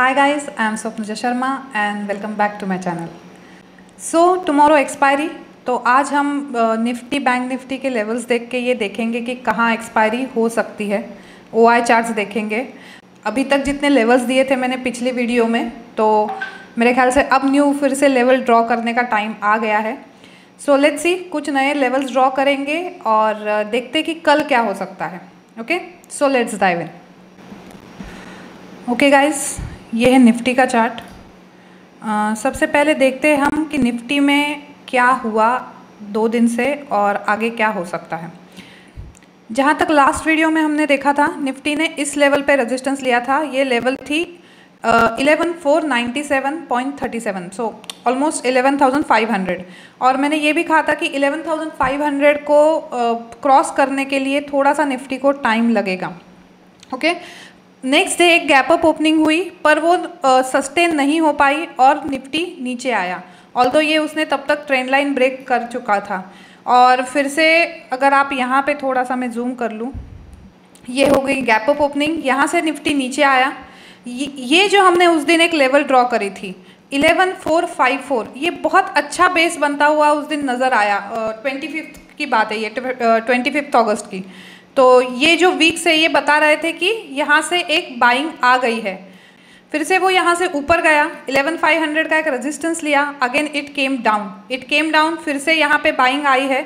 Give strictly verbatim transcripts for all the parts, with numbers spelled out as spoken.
Hi guys, I am Swapnaja Sharma and welcome back to my channel. So tomorrow expiry, तो आज हम Nifty bank Nifty के levels देख के ये देखेंगे कि कहाँ एक्सपायरी हो सकती है. ओ आई चार्ट्स देखेंगे. अभी तक जितने लेवल्स दिए थे मैंने पिछली वीडियो में, तो मेरे ख्याल से अब न्यू फिर से लेवल ड्रॉ करने का टाइम आ गया है. सो लेट्स सी, कुछ नए लेवल्स ड्रॉ करेंगे और देखते कि कल क्या हो सकता है. Okay, so let's dive in. Okay guys, ये है निफ्टी का चार्ट. uh, सबसे पहले देखते हैं हम कि निफ्टी में क्या हुआ दो दिन से और आगे क्या हो सकता है. जहाँ तक लास्ट वीडियो में हमने देखा था, निफ्टी ने इस लेवल पे रेजिस्टेंस लिया था. ये लेवल थी eleven four ninety seven point thirty seven, so almost eleven thousand five hundred. और मैंने ये भी कहा था कि इलेवन थाउजेंड फाइव हंड्रेड को क्रॉस uh, करने के लिए थोड़ा सा निफ्टी को टाइम लगेगा. Okay okay? नेक्स्ट डे एक गैप अप ओपनिंग हुई, पर वो सस्टेन uh, नहीं हो पाई और निफ्टी नीचे आया. ऑल्दो ये उसने तब तक ट्रेंड लाइन ब्रेक कर चुका था. और फिर से अगर आप यहाँ पे थोड़ा सा मैं जूम कर लूँ, ये हो गई गैप अप ओपनिंग. यहाँ से निफ्टी नीचे आया. ये जो हमने उस दिन एक लेवल ड्रॉ करी थी इलेवन फोर फाइव फोर, ये बहुत अच्छा बेस बनता हुआ उस दिन नज़र आया. ट्वेंटी uh, फिफ्थ की बात है ये, ट्वेंटी फिफ्थ अगस्त की. तो ये जो वीक से ये बता रहे थे कि यहाँ से एक बाइंग आ गई है. फिर से वो यहाँ से ऊपर गया, इलेवन फाइव हंड्रेड का एक रेजिस्टेंस लिया. Again it came down, it came down. फिर से यहाँ पे बाइंग आई है.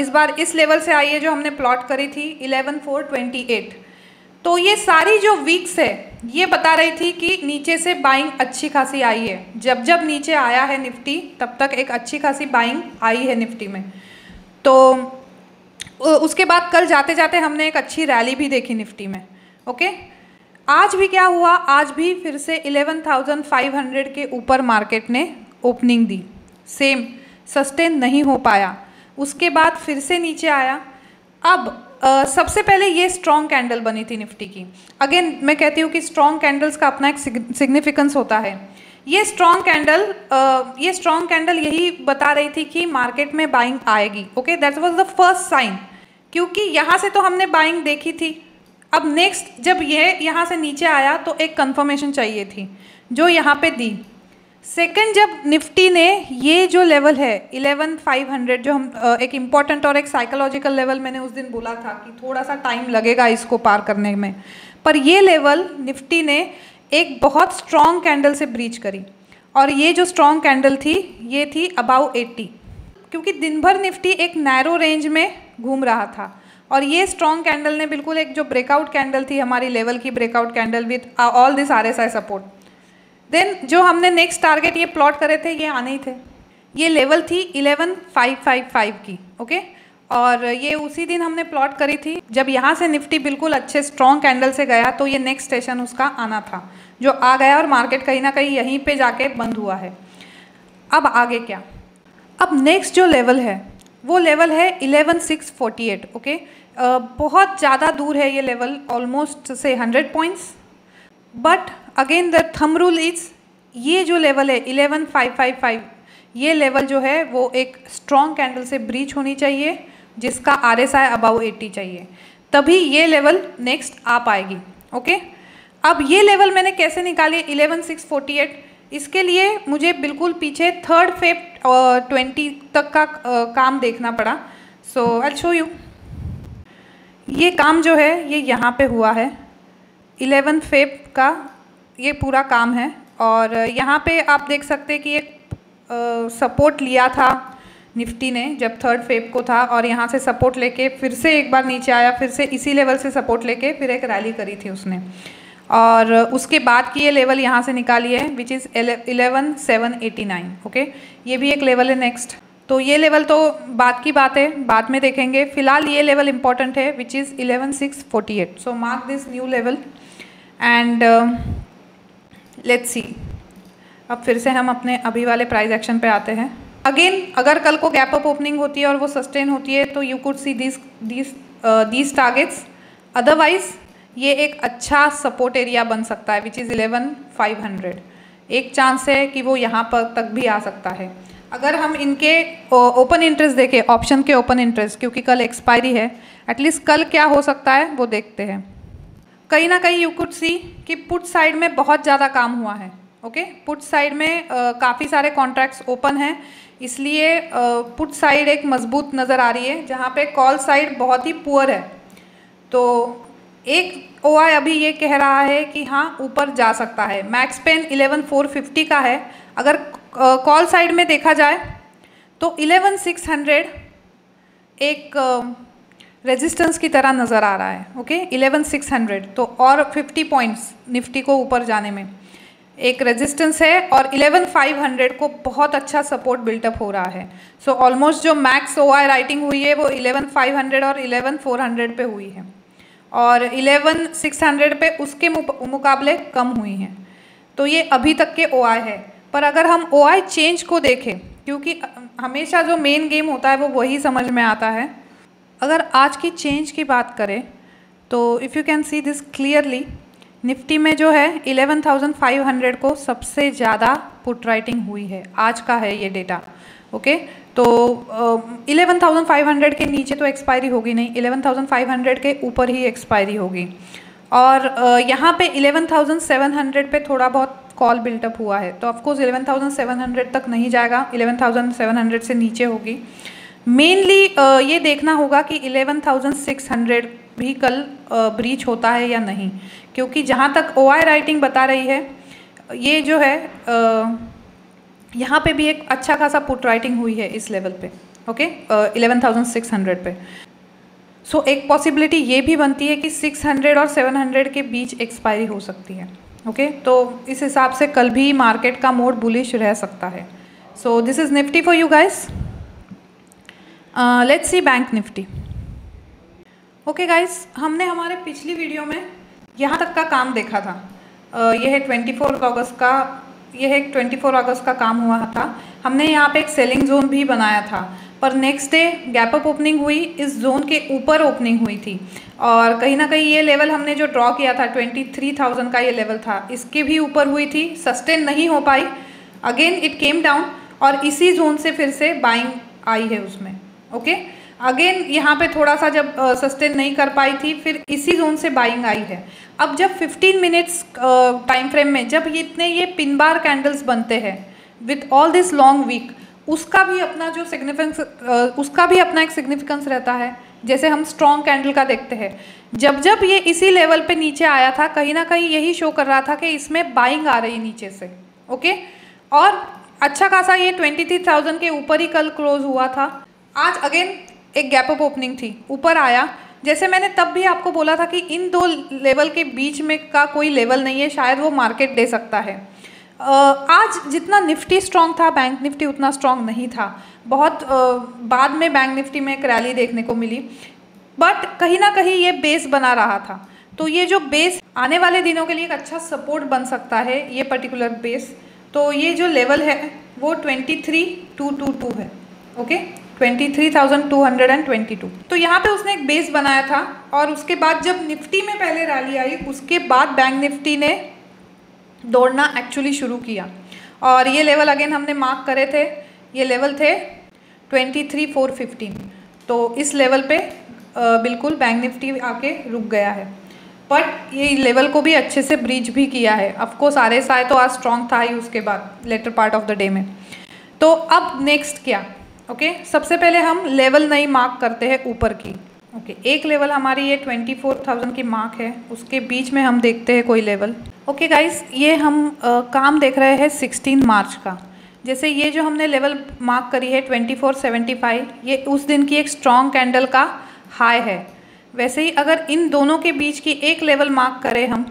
इस बार इस लेवल से आई है जो हमने प्लॉट करी थी इलेवन फोर ट्वेंटी एट. तो ये सारी जो वीक्स है ये बता रही थी कि नीचे से बाइंग अच्छी खासी आई है. जब जब नीचे आया है निफ्टी, तब तक एक अच्छी खासी बाइंग आई है निफ्टी में. तो उसके बाद कल जाते जाते हमने एक अच्छी रैली भी देखी निफ्टी में. ओके, आज भी क्या हुआ, आज भी फिर से इलेवन थाउजेंड फाइव हंड्रेड के ऊपर मार्केट ने ओपनिंग दी. सेम सस्टेन नहीं हो पाया, उसके बाद फिर से नीचे आया. अब आ, सबसे पहले ये स्ट्रॉन्ग कैंडल बनी थी निफ्टी की. अगेन मैं कहती हूँ कि स्ट्रॉन्ग कैंडल्स का अपना एक सिग्निफिकेंस होता है. ये स्ट्रॉन्ग कैंडल ये स्ट्रॉन्ग कैंडल यही बता रही थी कि मार्केट में बाइंग आएगी. Okay, that was the first sign, क्योंकि यहाँ से तो हमने बाइंग देखी थी. अब नेक्स्ट जब ये यहाँ से नीचे आया तो एक कंफर्मेशन चाहिए थी, जो यहाँ पे दी. सेकंड, जब निफ्टी ने ये जो लेवल है इलेवन फाइव हंड्रेड, जो हम uh, एक इम्पॉर्टेंट और एक साइकोलॉजिकल लेवल मैंने उस दिन बोला था कि थोड़ा सा टाइम लगेगा इसको पार करने में, पर ये लेवल निफ्टी ने एक बहुत स्ट्रॉन्ग कैंडल से ब्रीच करी. और ये जो स्ट्रॉन्ग कैंडल थी ये थी अबाउ एट्टी, क्योंकि दिन भर निफ्टी एक नैरो रेंज में घूम रहा था. और ये स्ट्रॉन्ग कैंडल ने बिल्कुल एक जो ब्रेकआउट कैंडल थी हमारी लेवल की, breakout candle with all this R S I support. Then जो हमने नेक्स्ट टारगेट ये प्लॉट करे थे, ये आने ही थे. ये लेवल थी इलेवन फाइव फाइव फाइव की. ओके, और ये उसी दिन हमने प्लॉट करी थी. जब यहाँ से निफ्टी बिल्कुल अच्छे स्ट्रॉन्ग कैंडल से गया तो ये नेक्स्ट स्टेशन उसका आना था, जो आ गया. और मार्केट कहीं ना कहीं यहीं पे जाके बंद हुआ है. अब आगे क्या, अब नेक्स्ट जो लेवल है वो लेवल है eleven six forty eight. Okay, बहुत ज़्यादा दूर है ये लेवल, ऑलमोस्ट से hundred points. But again the thumb rule is, ये जो लेवल है इलेवन फाइव फाइव फाइव, ये लेवल जो है वो एक स्ट्रॉन्ग कैंडल से ब्रीच होनी चाहिए, जिसका R S I about eighty चाहिए, तभी ये लेवल नेक्स्ट आ पाएगी. ओके, अब ये लेवल मैंने कैसे निकाली इलेवन सिक्स फोर्टी एट, इसके लिए मुझे बिल्कुल पीछे थर्ड फेब ट्वेंटी तक का uh, काम देखना पड़ा. सो आई शो यू, ये काम जो है ये यहाँ पे हुआ है. इलेवन फेब का ये पूरा काम है. और यहाँ पे आप देख सकते हैं कि एक सपोर्ट uh, लिया था निफ्टी ने जब थर्ड फेब को था, और यहाँ से सपोर्ट लेके फिर से एक बार नीचे आया. फिर से इसी लेवल से सपोर्ट लेके फिर एक रैली करी थी उसने, और उसके बाद की ये लेवल यहाँ से निकाली है which is eleven seven eighty nine. Okay, ये भी एक लेवल है नेक्स्ट. तो ये लेवल तो बाद की बात है, बाद में देखेंगे. फिलहाल ये लेवल इम्पॉर्टेंट है which is eleven six forty eight. So mark this new level and let's see. अब फिर से हम अपने अभी वाले प्राइस एक्शन पे आते हैं. अगेन अगर कल को गैप अप ओपनिंग होती है और वो सस्टेन होती है तो you could see this this this targets. Otherwise ये एक अच्छा सपोर्ट एरिया बन सकता है which is eleven five hundred. एक चांस है कि वो यहाँ पर तक भी आ सकता है, अगर हम इनके ओपन इंटरेस्ट देखें, ऑप्शन के ओपन इंटरेस्ट, क्योंकि कल एक्सपायरी है. एटलीस्ट कल क्या हो सकता है वो देखते हैं. कहीं ना कहीं यू कुड सी कि पुट साइड में बहुत ज़्यादा काम हुआ है. ओके, पुट साइड में काफ़ी सारे कॉन्ट्रैक्ट्स ओपन हैं, इसलिए पुट साइड एक मजबूत नज़र आ रही है, जहाँ पे कॉल साइड बहुत ही पुअर है. तो एक ओआई अभी ये कह रहा है कि हाँ ऊपर जा सकता है. Max pain eleven four fifty का है. अगर कॉल साइड में देखा जाए तो इलेवन सिक्स हंड्रेड एक रेजिस्टेंस की तरह नज़र आ रहा है. ओके, इलेवन सिक्स हंड्रेड तो और फिफ्टी पॉइंट्स निफ्टी को ऊपर जाने में एक रेजिस्टेंस है, और इलेवन फाइव हंड्रेड को बहुत अच्छा सपोर्ट बिल्टअप हो रहा है. सो so, ऑलमोस्ट जो मैक्स ओआई राइटिंग हुई है वो इलेवन फाइव हंड्रेड और इलेवन फोर हंड्रेड पे हुई है, और इलेवन सिक्स हंड्रेड पे उसके मुकाबले कम हुई हैं. तो ये अभी तक के ओआई है. पर अगर हम ओआई चेंज को देखें, क्योंकि हमेशा जो मेन गेम होता है वो वही समझ में आता है. अगर आज की चेंज की बात करें तो if you can see this clearly, Nifty में जो है इलेवन थाउजेंड फाइव हंड्रेड को सबसे ज़्यादा पुट राइटिंग हुई है. आज का है ये डेटा. ओके, तो uh, eleven thousand five hundred के नीचे तो एक्सपायरी होगी नहीं, इलेवन थाउजेंड फाइव हंड्रेड के ऊपर ही एक्सपायरी होगी. और uh, यहाँ पे इलेवन थाउजेंड सेवन हंड्रेड पे थोड़ा बहुत कॉल बिल्टअप हुआ है, तो of course eleven thousand seven hundred तक नहीं जाएगा, इलेवन थाउजेंड सेवन हंड्रेड से नीचे होगी. मेनली uh, ये देखना होगा कि इलेवन थाउजेंड सिक्स हंड्रेड भी कल ब्रीच uh, होता है या नहीं, क्योंकि जहाँ तक ओआई राइटिंग बता रही है ये जो है uh, यहाँ पे भी एक अच्छा खासा पुट राइटिंग हुई है इस लेवल पे. Okay, eleven thousand six hundred पे. सो so, एक पॉसिबिलिटी ये भी बनती है कि सिक्स हंड्रेड और सेवन हंड्रेड के बीच एक्सपायरी हो सकती है. Okay okay? तो इस हिसाब से कल भी मार्केट का मोड बुलिश रह सकता है. So this is Nifty for you guys. Let's see bank Nifty. Okay guys, हमने हमारे पिछली वीडियो में यहाँ तक का काम देखा था. uh, यह है चौबीस अगस्त का, यह है चौबीस अगस्त का काम हुआ था. हमने यहाँ पे एक सेलिंग जोन भी बनाया था, पर next day gap up opening हुई, इस जोन के ऊपर ओपनिंग हुई थी, और कहीं ना कहीं ये लेवल हमने जो ड्रॉ किया था तेईस हज़ार का ये लेवल था, इसके भी ऊपर हुई थी, सस्टेन नहीं हो पाई, अगेन इट केम डाउन, और इसी जोन से फिर से बाइंग आई है उसमें. Okay okay? अगेन यहाँ पे थोड़ा सा जब सस्टेन uh, नहीं कर पाई थी, फिर इसी जोन से बाइंग आई है. अब जब फिफ्टीन मिनट्स टाइम फ्रेम में जब इतने ये पिन बार कैंडल्स बनते हैं with all this long week, उसका भी अपना जो सिग्निफिकेंस uh, उसका भी अपना एक सिग्निफिकेंस रहता है. जैसे हम स्ट्रॉन्ग कैंडल का देखते हैं, जब जब ये इसी लेवल पे नीचे आया था, कहीं ना कहीं यही शो कर रहा था कि इसमें बाइंग आ रही है नीचे से. Okay okay? और अच्छा खासा ये ट्वेंटी थ्री थाउजेंड के ऊपर ही कल क्लोज हुआ था. आज अगेन एक गैप अप ओपनिंग थी, ऊपर आया. जैसे मैंने तब भी आपको बोला था कि इन दो लेवल के बीच में का कोई लेवल नहीं है, शायद वो मार्केट दे सकता है. आज जितना निफ्टी स्ट्रांग था, बैंक निफ्टी उतना स्ट्रांग नहीं था. बहुत बाद में बैंक निफ्टी में एक रैली देखने को मिली, बट कहीं ना कहीं ये बेस बना रहा था. तो ये जो बेस आने वाले दिनों के लिए एक अच्छा सपोर्ट बन सकता है, ये पर्टिकुलर बेस. तो ये जो लेवल है वो twenty three two two two है. Okay okay? तेईस हज़ार दो सौ बाईस. तो यहाँ पे उसने एक बेस बनाया था, और उसके बाद जब निफ्टी में पहले रैली आई, उसके बाद बैंक निफ्टी ने दौड़ना एक्चुअली शुरू किया. और ये लेवल अगेन हमने मार्क करे थे, ये लेवल थे तेईस हज़ार चार सौ पंद्रह. तो इस लेवल पे बिल्कुल बैंक निफ्टी आके रुक गया है, बट ये लेवल को भी अच्छे से ब्रीच भी किया है. अफकोर्स आर एस आई तो आज स्ट्रॉन्ग था ही उसके बाद letter part of the day में. तो अब नेक्स्ट क्या? ओके okay, सबसे पहले हम लेवल नई मार्क करते हैं ऊपर की. ओके okay, एक लेवल हमारी ये चौबीस हज़ार की मार्क है, उसके बीच में हम देखते हैं कोई लेवल. ओके okay गाइस, ये हम आ, काम देख रहे हैं सोलह मार्च का. जैसे ये जो हमने लेवल मार्क करी है चौबीस सौ पचहत्तर, ये उस दिन की एक स्ट्रॉन्ग कैंडल का हाई है. वैसे ही अगर इन दोनों के बीच की एक लेवल मार्क करें हम,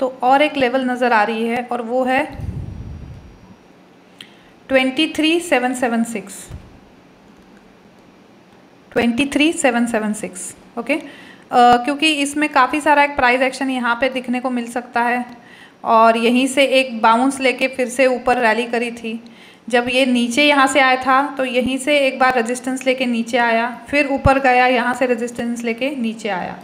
तो और एक लेवल नज़र आ रही है, और वो है तेईस हज़ार सात सौ छिहत्तर. तेईस हज़ार सात सौ छिहत्तर. ओके, क्योंकि इसमें काफ़ी सारा एक प्राइस एक्शन यहाँ पे दिखने को मिल सकता है, और यहीं से एक बाउंस लेके फिर से ऊपर रैली करी थी. जब ये नीचे यहाँ से आया था तो यहीं से एक बार रेजिस्टेंस लेके नीचे आया, फिर ऊपर गया, यहाँ से रेजिस्टेंस लेके नीचे आया.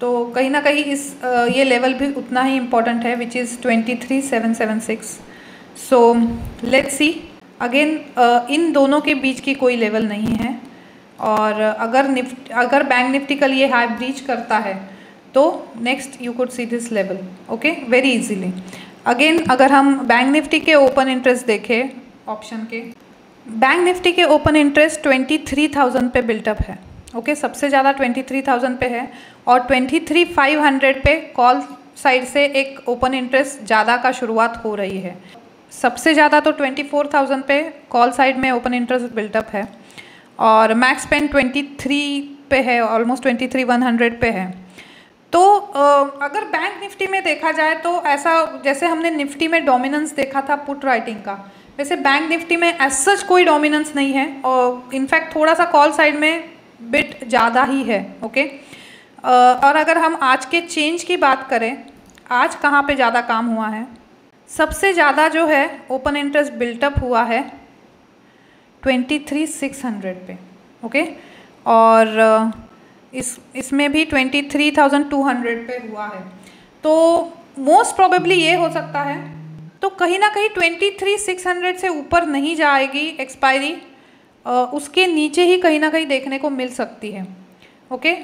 तो कहीं ना कहीं इस uh, ये लेवल भी उतना ही इम्पोर्टेंट है, विच इज़ तेईस हज़ार सात सौ छिहत्तर. सो लेट्स सी अगेन, इन दोनों के बीच की कोई लेवल नहीं है, और अगर निफ्ट अगर बैंक निफ्टी कल ये हाई ब्रीच करता है तो next you could see this level, okay, very easily. Again अगर हम बैंक निफ्टी के ओपन इंटरेस्ट देखें, ऑप्शन के बैंक निफ्टी के ओपन इंटरेस्ट तेईस हज़ार पे बिल्टअप है, ओके, सबसे ज़्यादा तेईस हज़ार पे है और तेईस हज़ार पाँच सौ पे कॉल साइड से एक ओपन इंटरेस्ट ज़्यादा का शुरुआत हो रही है। सबसे ज़्यादा तो चौबीस हज़ार पे कॉल साइड में ओपन इंटरेस्ट बिल्टअप है और मैक्स पेन तेईस पे है, ऑलमोस्ट तेईस हज़ार एक सौ पे है। तो अगर बैंक निफ्टी में देखा जाए तो ऐसा जैसे हमने निफ्टी में डोमिनेंस देखा था पुट राइटिंग का, वैसे बैंक निफ्टी में एज सच कोई डोमिनेंस नहीं है और इनफैक्ट थोड़ा सा कॉल साइड में बिट ज़्यादा ही है, ओके। और अगर हम आज के चेंज की बात करें, आज कहाँ पे ज़्यादा काम हुआ है, सबसे ज़्यादा जो है ओपन इंटरेस्ट बिल्टअप हुआ है तेईस हज़ार छह सौ पे, ओके, और इस इसमें भी तेईस हज़ार दो सौ पे हुआ है। तो मोस्ट प्रोबेबली ये हो सकता है, तो कहीं ना कहीं तेईस हज़ार छह सौ से ऊपर नहीं जाएगी एक्सपायरी, उसके नीचे ही कहीं ना कहीं देखने को मिल सकती है, ओके,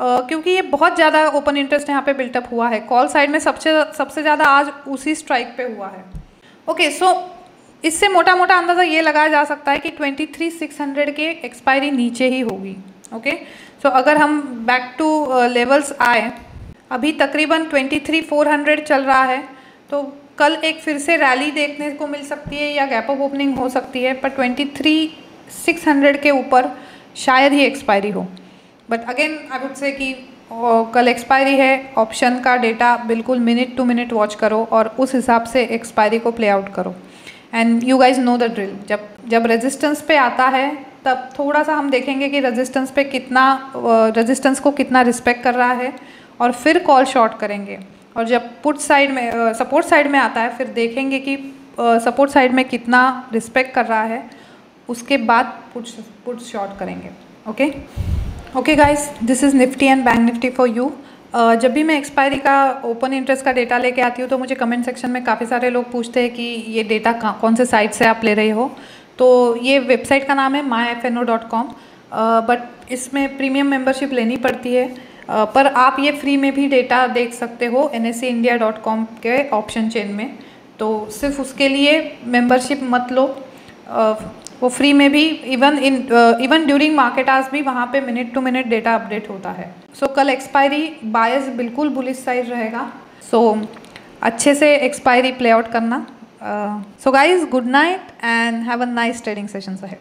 क्योंकि ये बहुत ज़्यादा ओपन इंटरेस्ट यहाँ पे बिल्टअप हुआ है। कॉल साइड में सबसे सबसे ज़्यादा आज उसी स्ट्राइक पे हुआ है, ओके। सो इससे मोटा मोटा अंदाज़ा ये लगाया जा सकता है कि तेईस हज़ार छह सौ के एक्सपायरी नीचे ही होगी, ओके। सो अगर हम बैक टू लेवल्स आए, अभी तकरीबन तेईस हज़ार चार सौ चल रहा है, तो कल एक फिर से रैली देखने को मिल सकती है या गैप अप ओपनिंग हो सकती है, पर तेईस हज़ार छह सौ के ऊपर शायद ही एक्सपायरी हो। But again I would say कि कल एक्सपायरी है, ऑप्शन का डेटा बिल्कुल मिनट टू मिनट वॉच करो और उस हिसाब से एक्सपायरी को प्ले आउट करो। And you guys know the drill, जब जब रेजिस्टेंस पे आता है तब थोड़ा सा हम देखेंगे कि रेजिस्टेंस पे कितना, रेजिस्टेंस को कितना रिस्पेक्ट कर रहा है और फिर कॉल शॉर्ट करेंगे, और जब पुट साइड में, सपोर्ट साइड में आता है फिर देखेंगे कि सपोर्ट साइड में कितना रिस्पेक्ट कर रहा है, उसके बाद पुट पुट शॉर्ट करेंगे, okay. Okay guys, this is Nifty and bank Nifty for you. Uh, जब भी मैं एक्सपायरी का, ओपन इंटरेस्ट का डेटा लेके आती हूँ तो मुझे कमेंट सेक्शन में काफ़ी सारे लोग पूछते हैं कि ये डेटा कौन से साइट से आप ले रहे हो, तो ये वेबसाइट का नाम है my F N O dot com, but इसमें प्रीमियम मेंबरशिप लेनी पड़ती है, uh, पर आप ये फ्री में भी डेटा देख सकते हो N S E India dot com के ऑप्शन चेन में, तो सिर्फ उसके लिए मेंबरशिप मत लो, uh, वो फ्री में भी, even in even during market hours भी वहाँ पे minute to minute data update होता है। सो so, कल एक्सपायरी बायस बिल्कुल बुलिश साइड रहेगा, सो so, अच्छे से एक्सपायरी प्ले आउट करना। So guys, good night and have a nice trading sessions ahead.